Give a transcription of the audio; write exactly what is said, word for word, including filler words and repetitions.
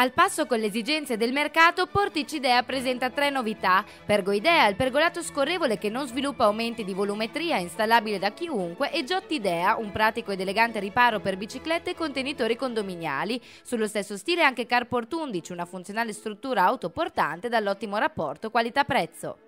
Al passo con le esigenze del mercato, Porticidea presenta tre novità. Pergoidea, il pergolato scorrevole che non sviluppa aumenti di volumetria, installabile da chiunque, e Giotidea, un pratico ed elegante riparo per biciclette e contenitori condominiali. Sullo stesso stile anche Carport undici, una funzionale struttura autoportante dall'ottimo rapporto qualità-prezzo.